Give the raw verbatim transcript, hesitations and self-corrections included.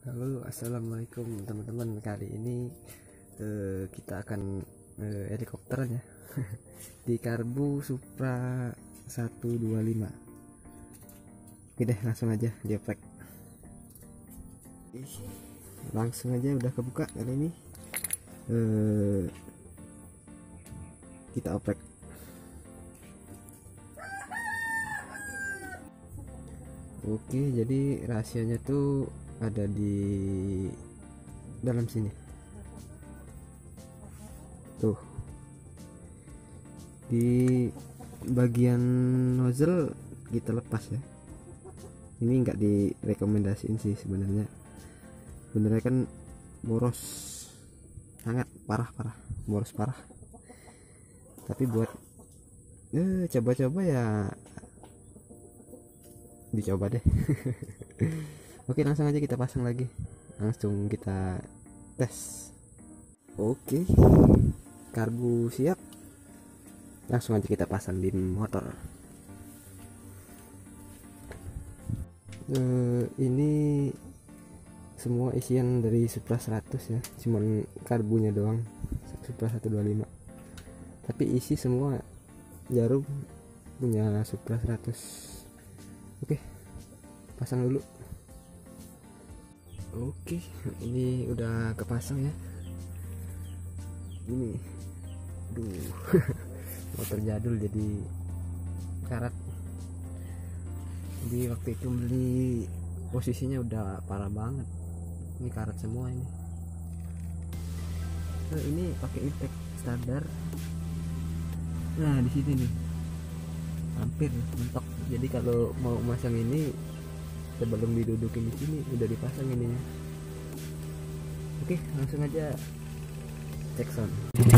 Halo, assalamualaikum teman-teman. Kali ini eh, kita akan eh, helikopternya di karbu Supra seratus dua puluh lima. Oke deh, langsung aja dioprek. Langsung aja udah kebuka kali ini. Eh, kita oprek. Oke, jadi rahasianya tuh ada di dalam sini tuh, di bagian nozzle kita lepas ya. Ini nggak direkomendasiin sih sebenarnya, sebenarnya kan boros sangat parah-parah, boros parah. Tapi buat eh coba-coba ya, dicoba deh. Oke, langsung aja kita pasang lagi, langsung kita tes. Oke, karbu siap, langsung aja kita pasang di motor. Uh, ini semua isian dari Supra seratus ya, cuman karbunya doang Supra seratus dua puluh lima, tapi isi semua jarum punya Supra seratus. Oke, pasang dulu. Oke, ini udah kepasang ya. Ini, duh, motor jadul jadi karat. Jadi waktu itu beli posisinya udah parah banget. Ini karat semua ini. Nah, ini pakai impact standar. Nah, di sini nih, hampir mentok. Jadi kalau mau masang ini, sebelum didudukin di sini udah dipasang ini ya. Oke, langsung aja cek sound.